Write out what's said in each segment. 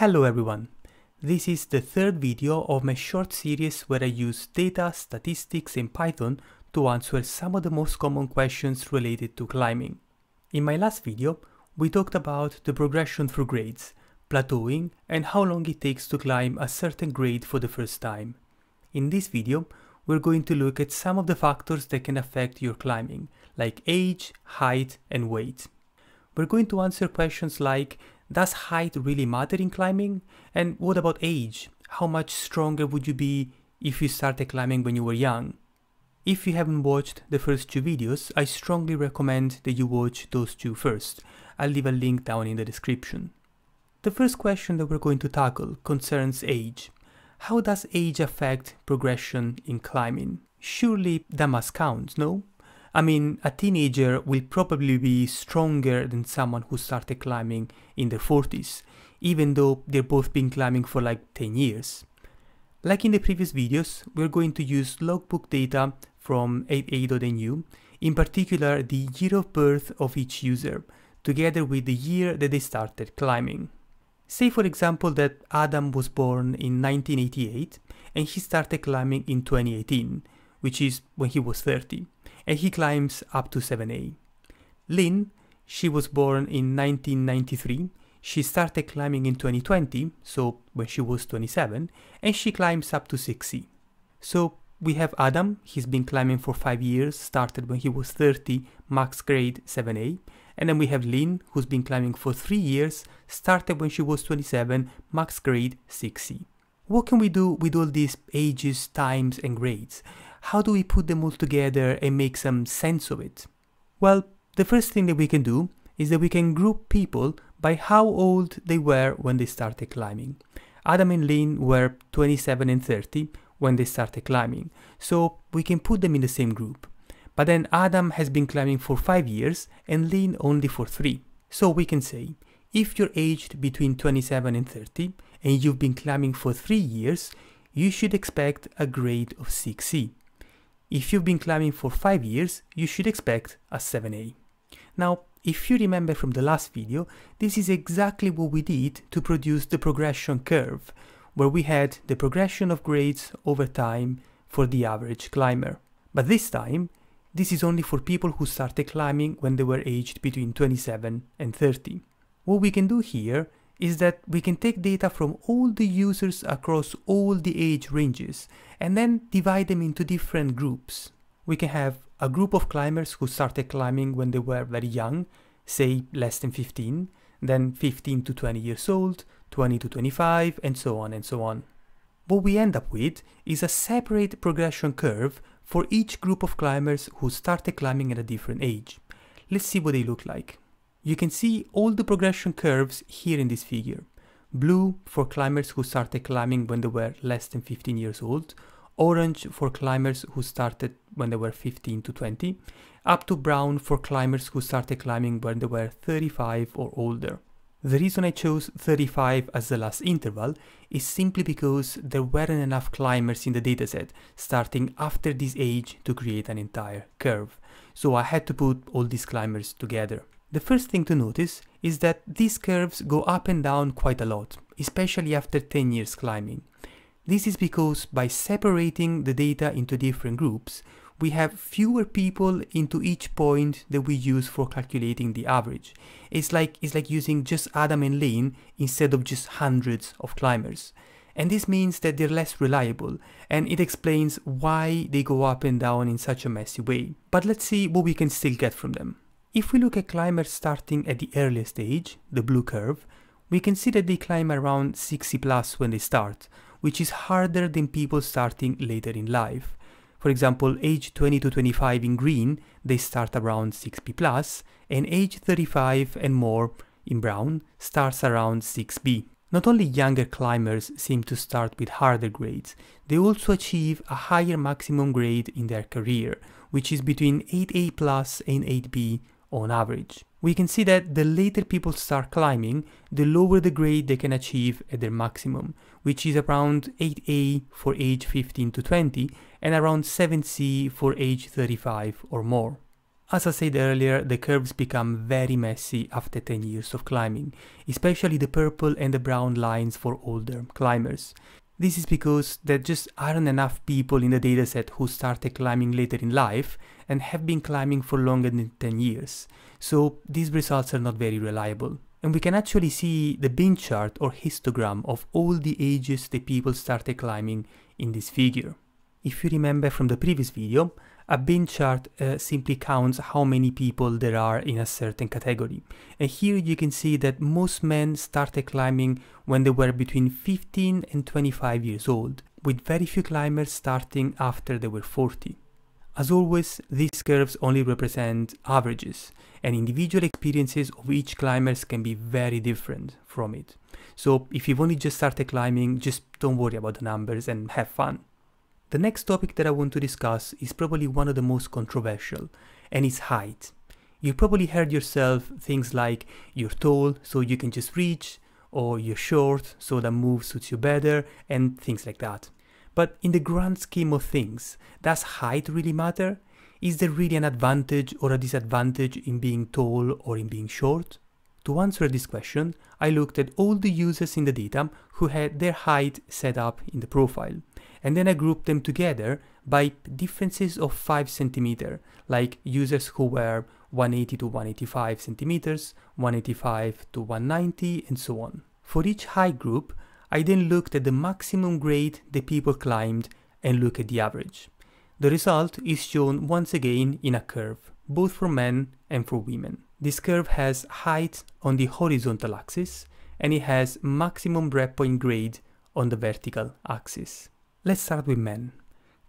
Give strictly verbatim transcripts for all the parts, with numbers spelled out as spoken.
Hello everyone, this is the third video of my short series where I use data, statistics and Python to answer some of the most common questions related to climbing. In my last video, we talked about the progression through grades, plateauing and how long it takes to climb a certain grade for the first time. In this video, we're going to look at some of the factors that can affect your climbing, like age, height and weight. We're going to answer questions like, does height really matter in climbing? And what about age? How much stronger would you be if you started climbing when you were young? If you haven't watched the first two videos, I strongly recommend that you watch those two first. I'll leave a link down in the description. The first question that we're going to tackle concerns age. How does age affect progression in climbing? Surely that must count, no? I mean, a teenager will probably be stronger than someone who started climbing in their forties, even though they've both been climbing for like ten years. Like in the previous videos, we're going to use logbook data from eight a dot n u, in particular the year of birth of each user, together with the year that they started climbing. Say for example that Adam was born in nineteen eighty-eight and he started climbing in twenty eighteen, which is when he was thirty. And he climbs up to seven A. Lynn, she was born in nineteen ninety-three, she started climbing in twenty twenty, so when she was twenty-seven, and she climbs up to six C. So we have Adam, he's been climbing for five years, started when he was thirty, max grade seven A, and then we have Lynn, who's been climbing for three years, started when she was twenty-seven, max grade six C. What can we do with all these ages, times and grades? How do we put them all together and make some sense of it? Well, the first thing that we can do is that we can group people by how old they were when they started climbing. Adam and Lynn were twenty-seven and thirty when they started climbing, so we can put them in the same group. But then Adam has been climbing for five years and Lynn only for three. So we can say, if you're aged between twenty-seven and thirty and you've been climbing for three years, you should expect a grade of six C. If you've been climbing for five years, you should expect a seven A. Now, if you remember from the last video, this is exactly what we did to produce the progression curve, where we had the progression of grades over time for the average climber. But this time, this is only for people who started climbing when they were aged between twenty-seven and thirty. What we can do here is that we can take data from all the users across all the age ranges and then divide them into different groups. We can have a group of climbers who started climbing when they were very young, say less than fifteen, then fifteen to twenty years old, twenty to twenty-five, and so on and so on. What we end up with is a separate progression curve for each group of climbers who started climbing at a different age. Let's see what they look like. You can see all the progression curves here in this figure. Blue for climbers who started climbing when they were less than fifteen years old, orange for climbers who started when they were fifteen to twenty, up to brown for climbers who started climbing when they were thirty-five or older. The reason I chose thirty-five as the last interval is simply because there weren't enough climbers in the dataset starting after this age to create an entire curve, so I had to put all these climbers together. The first thing to notice is that these curves go up and down quite a lot, especially after ten years climbing. This is because by separating the data into different groups, we have fewer people into each point that we use for calculating the average. It's like, it's like using just Adam and Lynn instead of just hundreds of climbers. And this means that they're less reliable, and it explains why they go up and down in such a messy way. But let's see what we can still get from them. If we look at climbers starting at the earliest age, the blue curve, we can see that they climb around sixty plus when they start, which is harder than people starting later in life. For example, age twenty to twenty-five in green, they start around six B plus, and age thirty-five and more in brown starts around six B. Not only younger climbers seem to start with harder grades, they also achieve a higher maximum grade in their career, which is between eight A plus and eight B on average. We can see that the later people start climbing, the lower the grade they can achieve at their maximum, which is around eight A for age fifteen to twenty and around seven C for age thirty-five or more. As I said earlier, the curves become very messy after ten years of climbing, especially the purple and the brown lines for older climbers. This is because there just aren't enough people in the dataset who started climbing later in life and have been climbing for longer than ten years, so these results are not very reliable. And we can actually see the bin chart or histogram of all the ages the people started climbing in this figure. If you remember from the previous video, a bin chart uh, simply counts how many people there are in a certain category. And here you can see that most men started climbing when they were between fifteen and twenty-five years old, with very few climbers starting after they were forty. As always, these curves only represent averages, and individual experiences of each climber can be very different from it. So if you've only just started climbing, just don't worry about the numbers and have fun. The next topic that I want to discuss is probably one of the most controversial, and it's height. You probably heard yourself things like you're tall so you can just reach, or you're short so that move suits you better, and things like that. But in the grand scheme of things, does height really matter? Is there really an advantage or a disadvantage in being tall or in being short? To answer this question, I looked at all the users in the data who had their height set up in the profile, and then I grouped them together by differences of five centimeters, like users who were one eighty to one eighty-five centimeters, one eighty-five to one ninety, and so on. For each height group, I then looked at the maximum grade the people climbed and looked at the average. The result is shown once again in a curve, both for men and for women. This curve has height on the horizontal axis, and it has maximum breakpoint grade on the vertical axis. Let's start with men.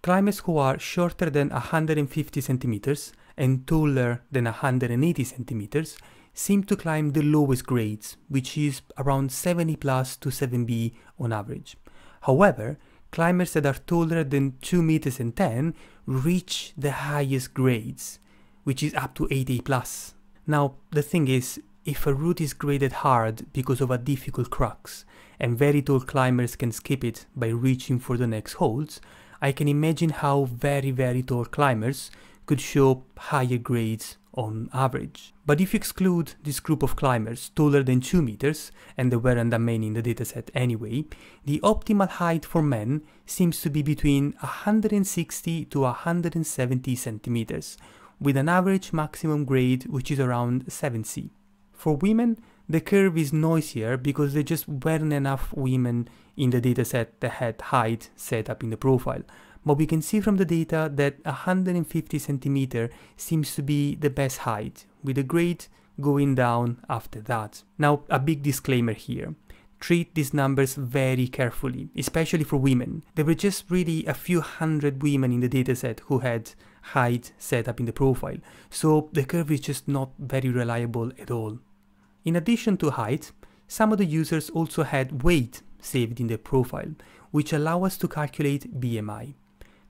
Climbers who are shorter than one hundred fifty centimeters and taller than one hundred eighty centimeters seem to climb the lowest grades, which is around seventy plus to seven B on average. However, climbers that are taller than two meters and ten reach the highest grades, which is up to eight A plus. Now, the thing is, if a route is graded hard because of a difficult crux, and very tall climbers can skip it by reaching for the next holds, I can imagine how very very tall climbers could show higher grades on average. But if you exclude this group of climbers taller than two meters, and there weren't that many in the dataset anyway, the optimal height for men seems to be between one hundred sixty to one hundred seventy centimeters, with an average maximum grade which is around seven C. For women, the curve is noisier because there just weren't enough women in the dataset that had height set up in the profile, but we can see from the data that one hundred fifty centimeters seems to be the best height, with a grade going down after that. Now, a big disclaimer here. Treat these numbers very carefully, especially for women. There were just really a few hundred women in the dataset who had height set up in the profile, so the curve is just not very reliable at all. In addition to height, some of the users also had weight saved in their profile, which allow us to calculate B M I.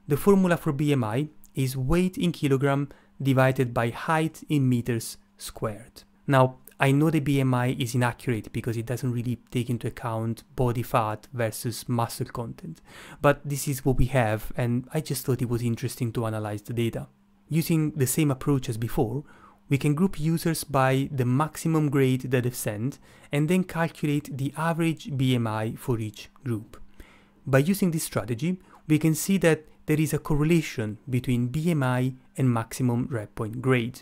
The formula for B M I is weight in kilogram divided by height in meters squared. Now, I know the B M I is inaccurate because it doesn't really take into account body fat versus muscle content, but this is what we have, and I just thought it was interesting to analyze the data. Using the same approach as before, we can group users by the maximum grade that they've sent and then calculate the average B M I for each group. By using this strategy, we can see that there is a correlation between B M I and maximum breakpoint grade.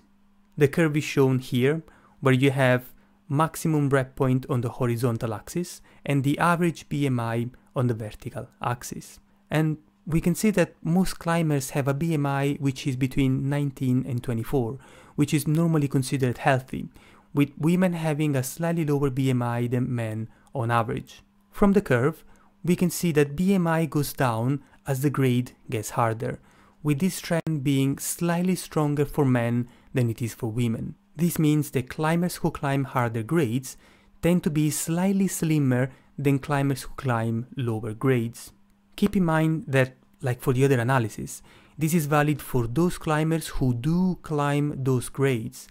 The curve is shown here, where you have maximum breakpoint on the horizontal axis and the average B M I on the vertical axis. And we can see that most climbers have a B M I which is between nineteen and twenty-four, which is normally considered healthy, with women having a slightly lower B M I than men on average. From the curve, we can see that B M I goes down as the grade gets harder, with this trend being slightly stronger for men than it is for women. This means that climbers who climb harder grades tend to be slightly slimmer than climbers who climb lower grades. Keep in mind that, like for the other analysis, this is valid for those climbers who do climb those grades.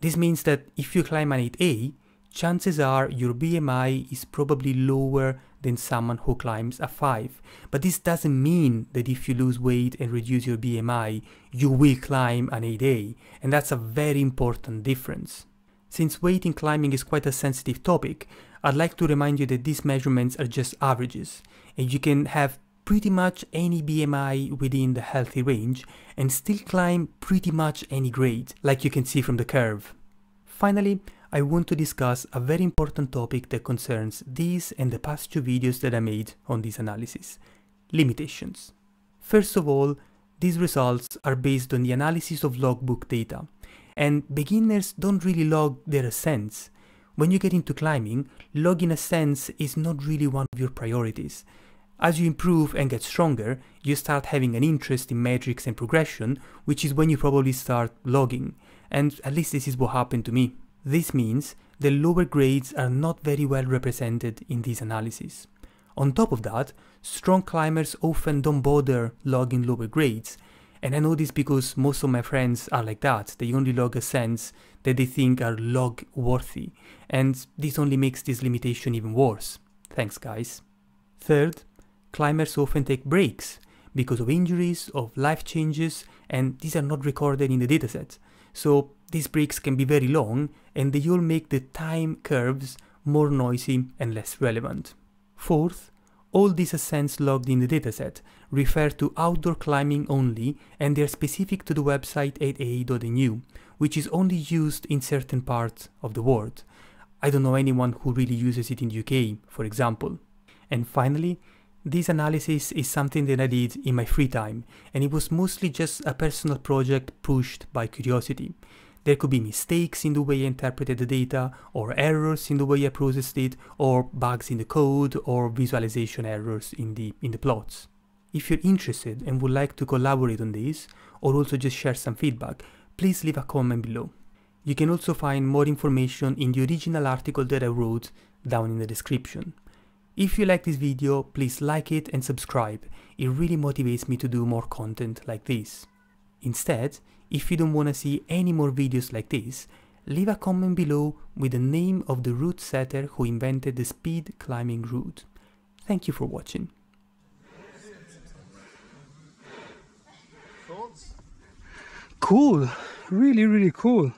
This means that if you climb an eight A, chances are your B M I is probably lower than someone who climbs a five. But this doesn't mean that if you lose weight and reduce your B M I, you will climb an eight A, and that's a very important difference. Since weight in climbing is quite a sensitive topic, I'd like to remind you that these measurements are just averages, and you can have pretty much any B M I within the healthy range and still climb pretty much any grade, like you can see from the curve. Finally, I want to discuss a very important topic that concerns these and the past two videos that I made on this analysis: limitations. First of all, these results are based on the analysis of logbook data, and beginners don't really log their ascents. When you get into climbing, logging ascents is not really one of your priorities. As you improve and get stronger, you start having an interest in metrics and progression, which is when you probably start logging, and at least this is what happened to me. This means the lower grades are not very well represented in this analysis. On top of that, strong climbers often don't bother logging lower grades, and I know this because most of my friends are like that. They only log ascents that they think are log worthy, and this only makes this limitation even worse. Thanks, guys. Third, climbers often take breaks because of injuries, of life changes, and these are not recorded in the dataset. So these breaks can be very long, and they all make the time curves more noisy and less relevant. Fourth, all these ascents logged in the dataset refer to outdoor climbing only, and they are specific to the website eight a dot N U, which is only used in certain parts of the world. I don't know anyone who really uses it in the U K, for example. And finally, this analysis is something that I did in my free time, and it was mostly just a personal project pushed by curiosity. There could be mistakes in the way I interpreted the data, or errors in the way I processed it, or bugs in the code, or visualization errors in the, in the plots. If you're interested and would like to collaborate on this, or also just share some feedback, please leave a comment below. You can also find more information in the original article that I wrote down in the description. If you like this video, please like it and subscribe. It really motivates me to do more content like this. Instead, if you don't want to see any more videos like this, leave a comment below with the name of the route setter who invented the speed climbing route. Thank you for watching. Cool, really, really cool.